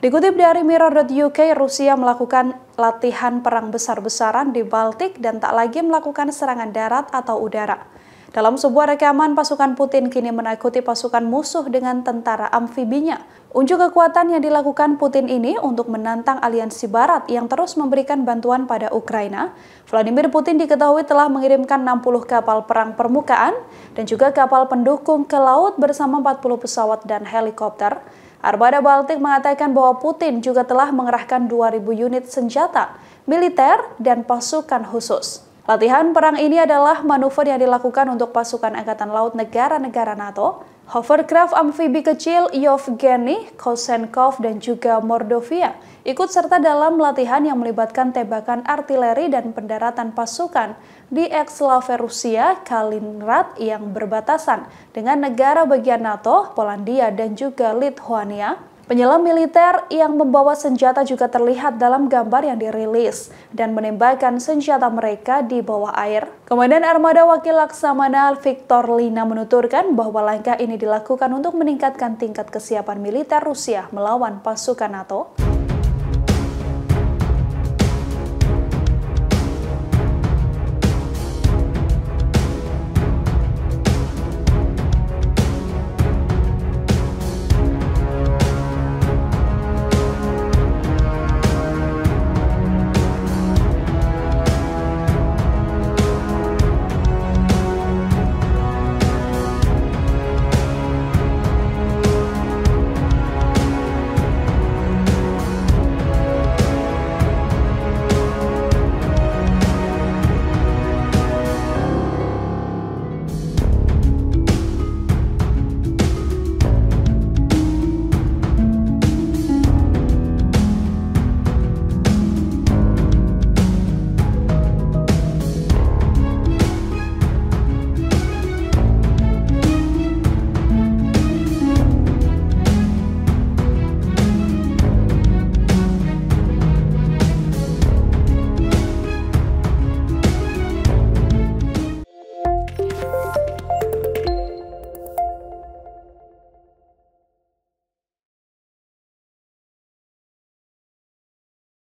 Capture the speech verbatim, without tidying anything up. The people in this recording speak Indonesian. Dikutip dari Mirror dot U K, Rusia melakukan latihan perang besar-besaran di Baltik dan tak lagi melakukan serangan darat atau udara. Dalam sebuah rekaman, pasukan Putin kini menakuti pasukan musuh dengan tentara amfibinya. Unjuk kekuatan yang dilakukan Putin ini untuk menantang aliansi Barat yang terus memberikan bantuan pada Ukraina. Vladimir Putin diketahui telah mengirimkan enam puluh kapal perang permukaan dan juga kapal pendukung ke laut bersama empat puluh pesawat dan helikopter. Armada Baltik mengatakan bahwa Putin juga telah mengerahkan dua ribu unit senjata, militer, dan pasukan khusus. Latihan perang ini adalah manuver yang dilakukan untuk pasukan angkatan laut negara-negara NATO, hovercraft amfibi kecil Yevgeny Kocheshkov dan juga Mordovia, ikut serta dalam latihan yang melibatkan tembakan artileri dan pendaratan pasukan di eks-Slav Rusia, Kaliningrad yang berbatasan dengan negara bagian NATO, Polandia dan juga Lithuania. Penyelam militer yang membawa senjata juga terlihat dalam gambar yang dirilis dan menembakkan senjata mereka di bawah air. Komandan Armada Wakil Laksamana Viktor Liina menuturkan bahwa langkah ini dilakukan untuk meningkatkan tingkat kesiapan militer Rusia melawan pasukan NATO.